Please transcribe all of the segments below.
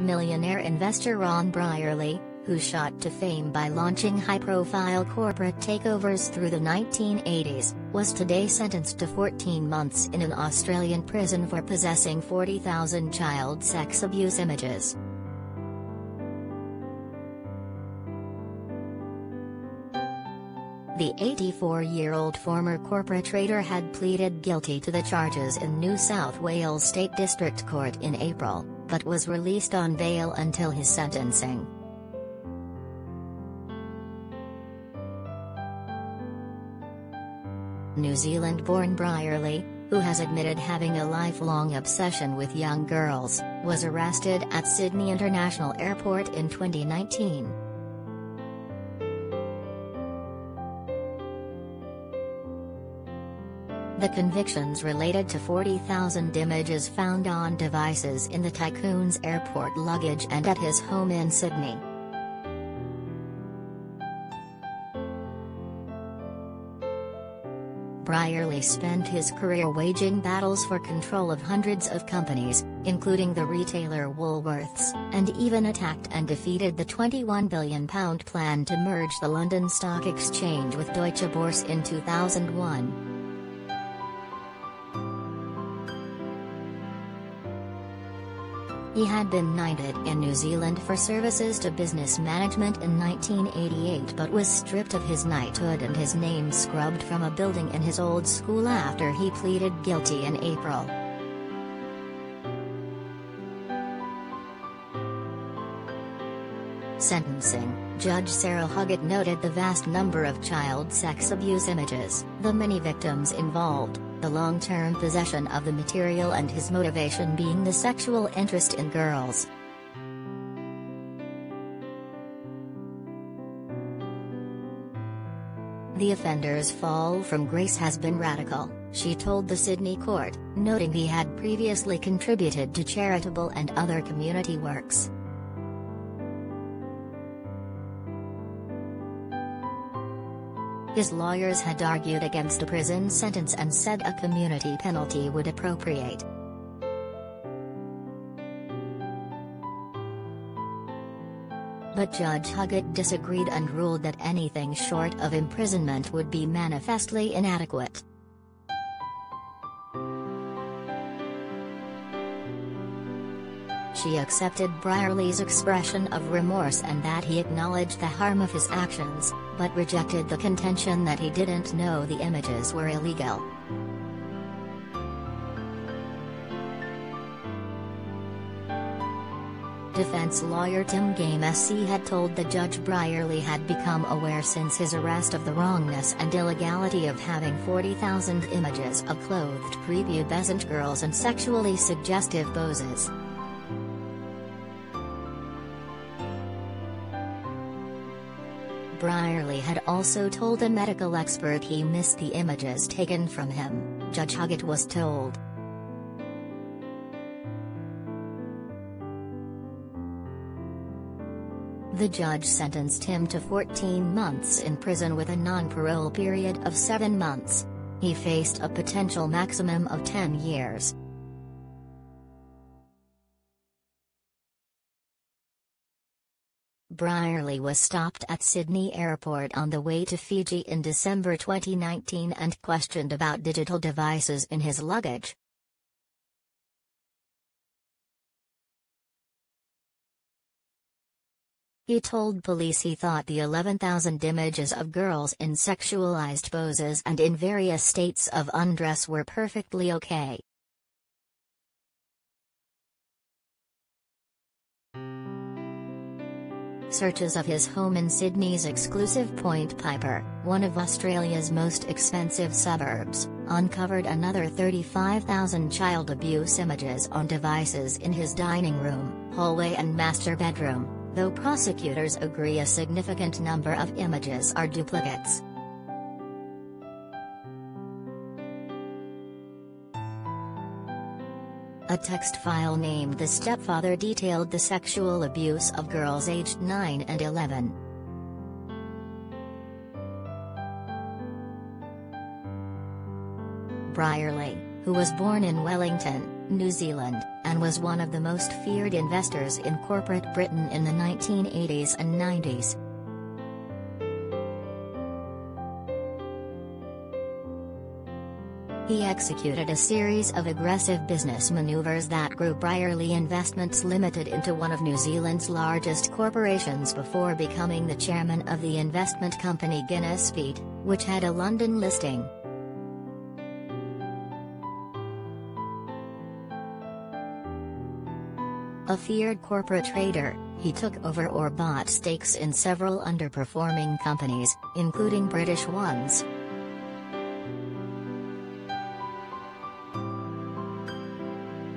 Millionaire investor Ron Brierley, who shot to fame by launching high-profile corporate takeovers through the 1980s, was today sentenced to 14 months in an Australian prison for possessing 40,000 child sex abuse images. The 84-year-old former corporate trader had pleaded guilty to the charges in New South Wales State District Court in April, but was released on bail until his sentencing. New Zealand-born Brierley, who has admitted having a lifelong obsession with young girls, was arrested at Sydney International Airport in 2019. The convictions related to 40,000 images found on devices in the tycoon's airport luggage and at his home in Sydney. Brierley spent his career waging battles for control of hundreds of companies, including the retailer Woolworths, and even attacked and defeated the £21 billion plan to merge the London Stock Exchange with Deutsche Börse in 2001. He had been knighted in New Zealand for services to business management in 1988 but was stripped of his knighthood and his name scrubbed from a building in his old school after he pleaded guilty in April. Sentencing, Judge Sarah Huggett noted the vast number of child sex abuse images, the many victims involved, the long-term possession of the material and his motivation being the sexual interest in girls. The offender's fall from grace has been radical, she told the Sydney court, noting he had previously contributed to charitable and other community works. His lawyers had argued against a prison sentence and said a community penalty would appropriate. But Judge Huggett disagreed and ruled that anything short of imprisonment would be manifestly inadequate. She accepted Brierley's expression of remorse and that he acknowledged the harm of his actions, but rejected the contention that he didn't know the images were illegal. Defense lawyer Tim Game SC had told the judge Brierley had become aware since his arrest of the wrongness and illegality of having 40,000 images of clothed prepubescent girls in sexually suggestive poses. Brierley had also told a medical expert he missed the images taken from him, Judge Huggett was told. The judge sentenced him to 14 months in prison with a non-parole period of 7 months. He faced a potential maximum of 10 years. Brierley was stopped at Sydney Airport on the way to Fiji in December 2019 and questioned about digital devices in his luggage. He told police he thought the 11,000 images of girls in sexualized poses and in various states of undress were perfectly okay. Searches of his home in Sydney's exclusive Point Piper, one of Australia's most expensive suburbs, uncovered another 35,000 child abuse images on devices in his dining room, hallway and master bedroom, though prosecutors agree a significant number of images are duplicates. A text file named The Stepfather detailed the sexual abuse of girls aged 9 and 11. Brierley, who was born in Wellington, New Zealand, and was one of the most feared investors in corporate Britain in the 1980s and 90s. He executed a series of aggressive business maneuvers that grew Brierley Investments Limited into one of New Zealand's largest corporations before becoming the chairman of the investment company Guinness Peat, which had a London listing. A feared corporate trader, he took over or bought stakes in several underperforming companies, including British ones.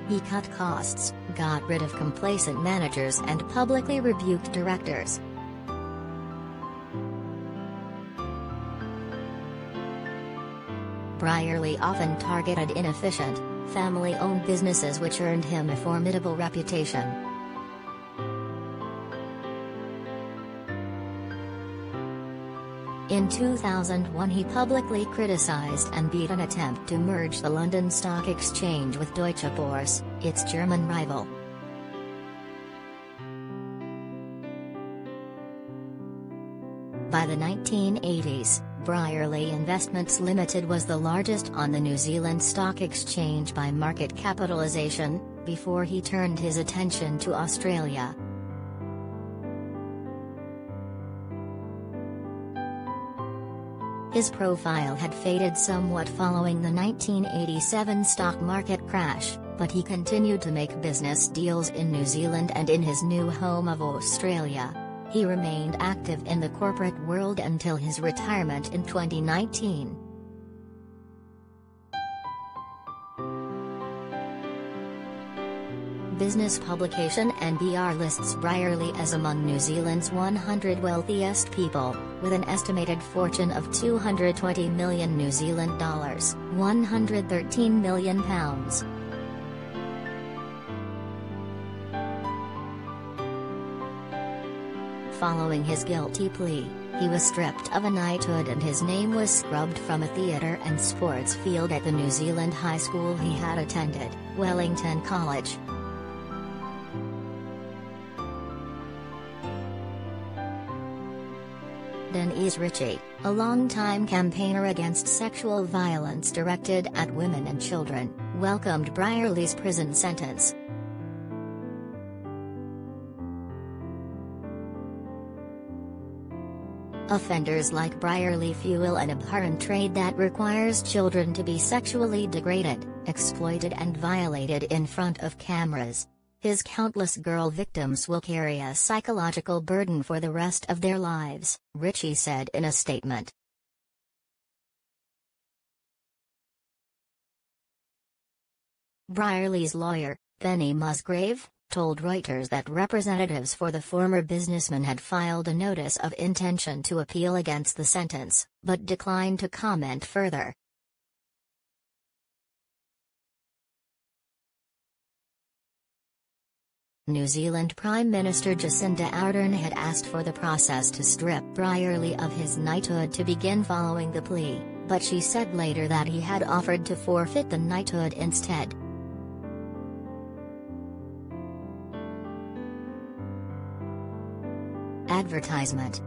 He cut costs, got rid of complacent managers and publicly rebuked directors. Brierley often targeted inefficient, family-owned businesses, which earned him a formidable reputation. In 2001 he publicly criticized and beat an attempt to merge the London Stock Exchange with Deutsche Börse, its German rival. By the 1980s, Brierley Investments Limited was the largest on the New Zealand Stock Exchange by market capitalization, before he turned his attention to Australia. His profile had faded somewhat following the 1987 stock market crash, but he continued to make business deals in New Zealand and in his new home of Australia. He remained active in the corporate world until his retirement in 2019. Business publication NBR lists Brierley as among New Zealand's 100 wealthiest people, with an estimated fortune of $220 million, £113 million. Following his guilty plea, he was stripped of a knighthood and his name was scrubbed from a theatre and sports field at the New Zealand high school he had attended, Wellington College. Denise Ritchie, a longtime campaigner against sexual violence directed at women and children, welcomed Brierley's prison sentence. Offenders like Brierley fuel an abhorrent trade that requires children to be sexually degraded, exploited and violated in front of cameras. His countless girl victims will carry a psychological burden for the rest of their lives, Ritchie said in a statement. Brierley's lawyer, Benny Musgrave, told Reuters that representatives for the former businessman had filed a notice of intention to appeal against the sentence, but declined to comment further. New Zealand Prime Minister Jacinda Ardern had asked for the process to strip Brierley of his knighthood to begin following the plea, but she said later that he had offered to forfeit the knighthood instead. Advertisement.